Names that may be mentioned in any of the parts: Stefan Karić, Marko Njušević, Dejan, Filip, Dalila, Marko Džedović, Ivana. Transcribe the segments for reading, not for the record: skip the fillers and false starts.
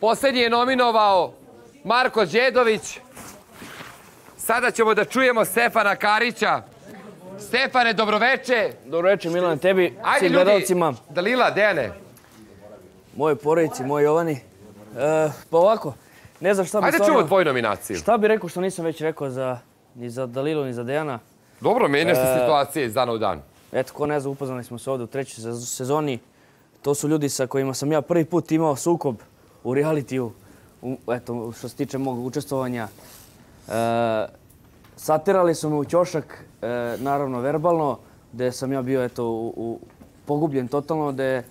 Posljednji je nominovao Marko Džedović. Sada ćemo da čujemo Stefana Karića. Stefane, dobroveče. Dobroveče, Milan, tebi, svim gledalcima. Dalila, Dejane. Moje porodici, moj Jovani. Pa ovako, ne znam šta bi... Ajde čuo tvoju nominaciju. Šta bi rekao što nisam već rekao ni za Dalilu, ni za Dejana. Dobro, menjaš se situacije iz dana u dan. Eto, ko ne zna, upoznali smo se ovdje u trećoj sezoni. To su ljudi sa kojima sam ja prvi put imao sukob u realitiju. Eto, što se tiče mog učestvovanja. Satirali su me u ćošak, naravno verbalno, gdje sam ja bio pogubljen totalno, gdje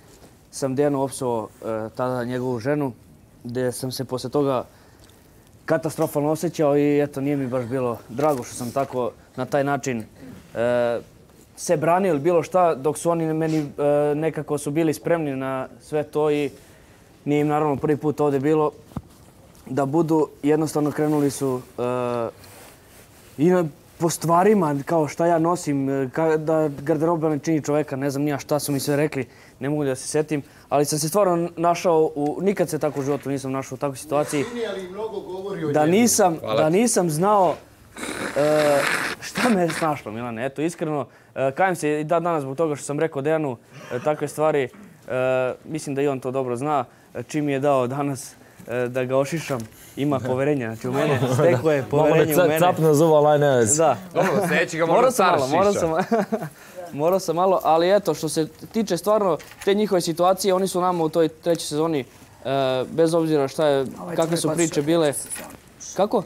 sam Dejanu opsovao tada njegovu ženu, gdje sam se posle toga katastrofalno osjećao i eto, nije mi baš bilo drago što sam tako na taj način se branio ili bilo šta, dok su oni meni nekako su bili spremni na sve to i nije im naravno prvi put ovdje bilo da budu, jednostavno krenuli su i po stvarima, kao šta ja nosim, da garderoba ne čini čoveka, ne znam nija šta su mi sve rekli, ne mogu da se setim, ali sam se stvarno našao, nikad se tako u životu nisam našao u takvoj situaciji, da nisam znao šta me je snašlo, Milane, eto, iskreno, kajem se i da danas zbog toga što sam rekao Dejanu takve stvari, mislim da i on to dobro zna, čim je dao danas da ga ošišam, ima poverenja, znači u mene, steklo je poverenje u mene. Capno zuva, laj ne vezi. Da. Dobro, sljedeći ga mora car šiša. Morao sam malo, ali eto, što se tiče stvarno te njihove situacije, oni su nama u toj trećoj sezoni, bez obzira šta je, kakve su priče bile. Kako?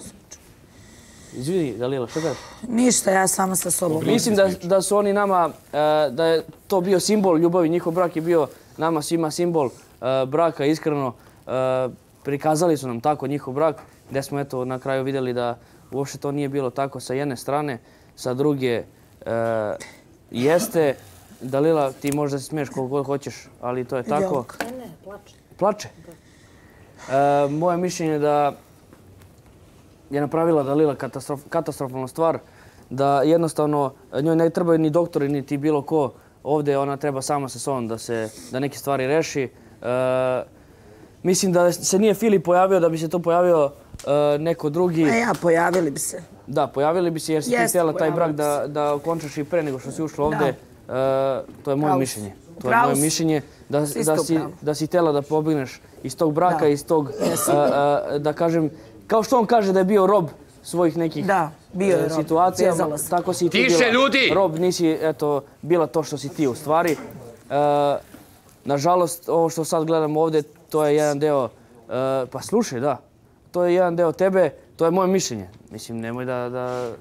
Izvini, Dalila, što gledaš? Ništa, ja sama sa sobom. Mislim da su oni nama, da je to bio simbol ljubavi, njihov brak je bio nama svima simbol braka, iskreno. Prikazali su nam tako njihov brak, gdje smo eto na kraju vidjeli da uopšte to nije bilo tako sa jedne strane, sa druge jeste. Dalila, ti možda se smiješ koliko god hoćeš, ali to je tako. Ne, plače. Plače? Moje mišljenje je da je napravila Dalila katastrofalnu stvar, da jednostavno njoj ne trebaju ni doktori, ni ti bilo ko. Ovdje ona treba sama sa sobom da neke stvari reši. Mislim da se nije Filip pojavio, da bi se to pojavio neko drugi. A ja, pojavili bi se. Da, pojavili bi se jer si ti htjela taj brak da okončaš i pre nego što si ušla ovdje. To je moje mišljenje. To je moje mišljenje da si htjela da pobigneš iz tog braka, iz tog, da kažem, kao što on kaže da je bio rob svojih nekih situacija. Tako si i ti bila rob, nisi bila to što si ti u stvari. Nažalost, ovo što sad gledamo ovdje, to je jedan deo, pa slušaj, da, to je jedan deo tebe, to je moje mišljenje. Mislim, nemoj da...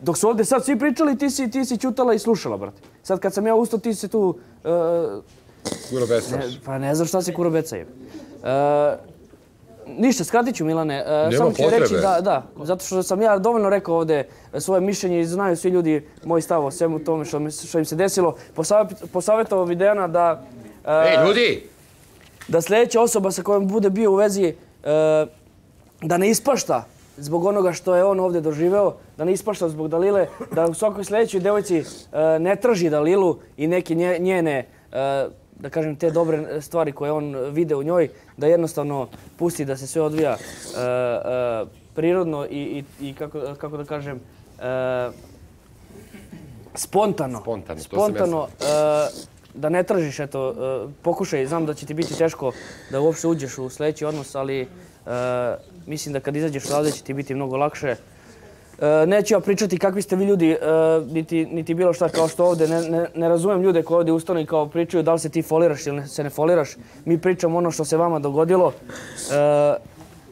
Dok su ovdje sad svi pričali, ti si ćutala i slušala, brate. Sad kad sam ja ustao, ti si tu... Kurobecaš. Pa ne znam šta si kurobecaju. Ništa, skratit ću, Milane. Nema potrebe. Da, zato što sam ja dovoljno rekao ovdje svoje mišljenje i znaju svi ljudi moj stav o svemu tome što im se desilo. Posavjetovao bi Dejana da... Ej, ljudi! Da sljedeća osoba sa kojom bude bio u vezi, da ne ispašta zbog onoga što je on ovdje doživeo, da ne ispašta zbog Dalile, da u svakoj sljedećoj devojci ne traži Dalilu i neke njene, da kažem, te dobre stvari koje on vide u njoj, da jednostavno pusti da se sve odvija prirodno i, kako da kažem, spontano. Spontano, da ne tražiš, eto, pokušaj, znam da će ti biti teško da uopšte uđeš u sljedeći odnos, ali mislim da kad izađeš odavde će ti biti mnogo lakše. Neću ja pričati kakvi ste vi ljudi, niti bilo šta kao što ovdje, ne razumijem ljude koji ovdje ustanu i kao pričaju da li se ti foliraš ili se ne foliraš. Mi pričamo ono što se vama dogodilo.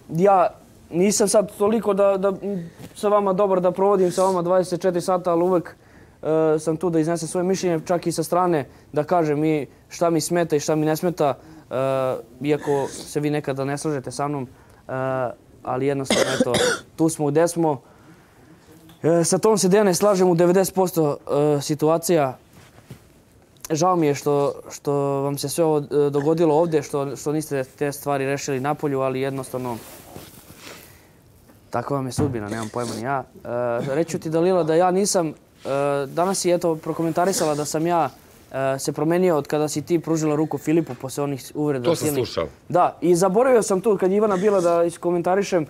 Ja nisam sad toliko da sa vama dobar, da provodim sa vama 24 sata, ali uvek sam tu da iznesem svoje mišljenje, čak i sa strane, da kažem i šta mi smeta i šta mi ne smeta, iako se vi nekada ne slažete sa mnom, ali jednostavno, eto, tu smo gdje smo. Sa tom se Dejan ne slažem u 90% situacija. Žao mi je što vam se sve ovo dogodilo ovdje, što niste te stvari rešili napolju, ali jednostavno, takva vam je sudbina, nemam pojma ni ja. Reću ti, Dalila, da ja nisam... Danas je prokomentarisala da sam ja se promenio od kada si ti pružila ruku Filipu posle onih uvreda. To sam slušao. Da, i zaboravio sam tu kad je Ivana bila da iskomentarišem,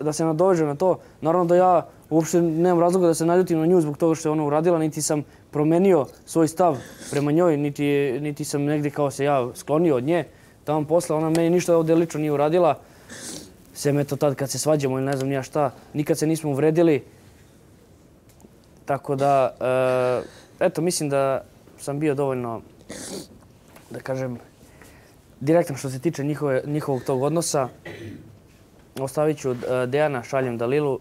da se nadovežem na to. Naravno da ja uopšte nemam razloga da se naljutim na nju zbog toga što je ona uradila, niti sam promenio svoj stav prema njoj, niti sam negdje kao se ja sklonio od nje. Tamo posla, ona meni ništa ovdje lično nije uradila. Sem eto tad kad se svađamo ili ne znam nija šta, nikad se nismo uvredili. Tako da, eto, mislim da sam bio dovoljno, da kažem, direktan što se tiče njihovog tog odnosa. Ostavit ću Dejana, šaljem Dalilu.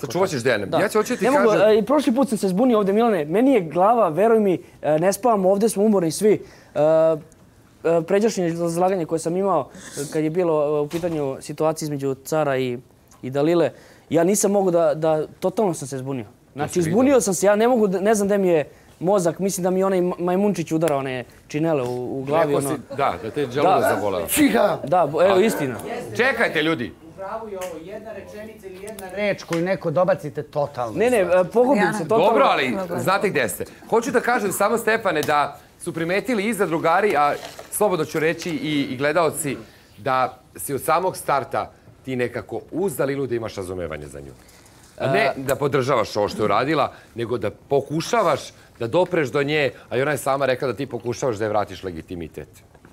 Sačuvat ćeš Dejana. Ja ću oći ti kažem... Prošli put sam se zbunio ovdje, Milane. Meni je glava, veruj mi, ne spavamo, ovdje smo umorni svi. Pređašnje izlaganje koje sam imao kad je bilo u pitanju situacije između Cara i Dalile, ja nisam mogu da... Totalno sam se zbunio. Znači, izbunio sam se, ja ne mogu, ne znam gde mi je mozak, mislim da mi je onaj majmunčić udarao one činele u glavi. Da, da te je dželuda zavolao. Čiha! Da, evo, istina. Čekajte, ljudi! Pravo je ovo, jedna rečenica ili jedna reč koju neko dobacite totalno. Ne, pogubim se totalno. Dobro, ali znate gde ste. Hoću da kažem samo, Stefane, da su primetili i za drugari, a slobodno ću reći i gledaoci, da si od samog starta ti nekako uz Dalilu da imaš razumevanje za nju. Ne da podržavaš ovo što je uradila, nego da pokušavaš da dopreš do nje, a i ona je sama rekla da ti pokušavaš da je vratiš legitimitet.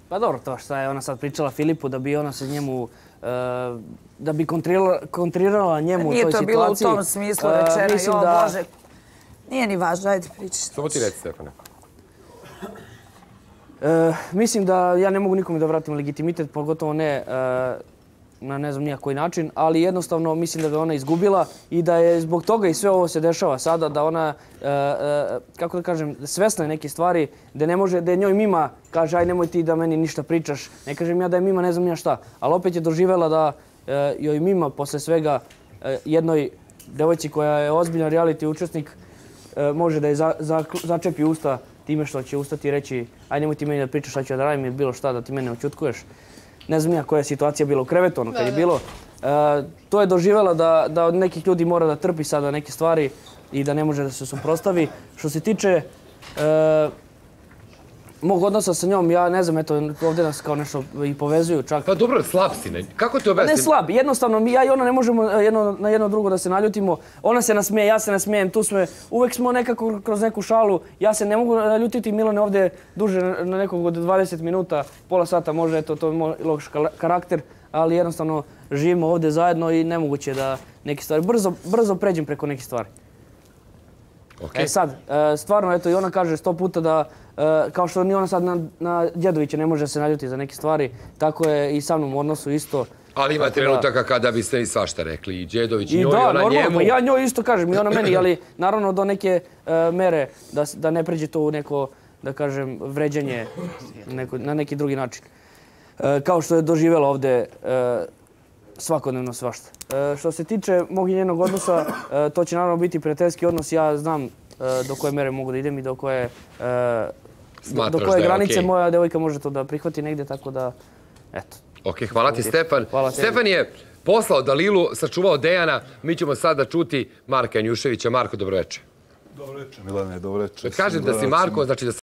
Pa dobro, to što je ona sad pričala Filipu, da bi ona se njemu... da bi kontrirala njemu u toj situaciji. Nije to bilo u tom smislu rečeno, jo Bože. Nije ni važno, ajde pričaj. Samo ti reći, Stefane. Mislim da ja ne mogu nikome da vratim legitimitet, pogotovo ne na ne znam nijekoji način, ali jednostavno mislim da ga ona izgubila i da je zbog toga i sve ovo se dešava sada, da ona, kako da kažem, svesna je neke stvari, da ne može, da je njoj mima, kaže aj nemoj ti da meni ništa pričaš, ne kažem ja da je mima ne znam nija šta, ali opet je doživjela da joj mima posle svega jednoj devojci koja je ozbiljan reality učesnik može da je začepi usta time što će ustati i reći aj nemoj ti meni da pričaš šta ću da radim ili bilo šta da ti mene oćutkuješ. Ne znam ja koja je situacija bila u krevetu, ono kad je bilo. To je doživjela da od nekih ljudi mora da trpi sada neke stvari i da ne može da se suprostavi. Što se tiče mog odnosa sa njom, ja ne znam, eto, ovdje nas kao nešto i povezuju čak. Pa dobro, slab si, ne? Kako te objasnim? Ne slab, jednostavno, ja i ona ne možemo na jedno drugo da se naljutimo. Ona se nasmije, ja se nasmijem, tu smo, uvek smo nekako kroz neku šalu. Ja se ne mogu naljutiti, Milane, ovdje duže na nekog od 20 minuta, pola sata može, eto, to je moj loš karakter, ali jednostavno živimo ovdje zajedno i nemoguće da neke stvari, brzo pređem preko neke stvari. E sad, stvarno, eto, i ona kaže 100 puta da, kao što ni ona sad na Đedovića ne može se naljuti za neke stvari, tako je i sa mnom u odnosu isto. Ali ima trenutaka kada biste i svašta rekli, i Đedović, i ona njemu. I da, normalno, ja njoj isto kažem, i ona meni, ali naravno do neke mere da ne pređe to u neko, da kažem, vređanje na neki drugi način. Kao što je doživjela ovdje svakodnevno svašta. Što se tiče mog i njenog odnosa, to će naravno biti prijateljski odnos. Ja znam do koje mere mogu da idem i do koje granice moja devojka može to da prihvati negdje, tako da, eto. Ok, hvala ti, Stefan. Stefan je poslao Dalilu, sačuvao Dejana. Mi ćemo sada čuti Marka Njuševića. Marko, dobroveče. Dobroveče, Milane, dobroveče. Kažem da si Marko, znači da si...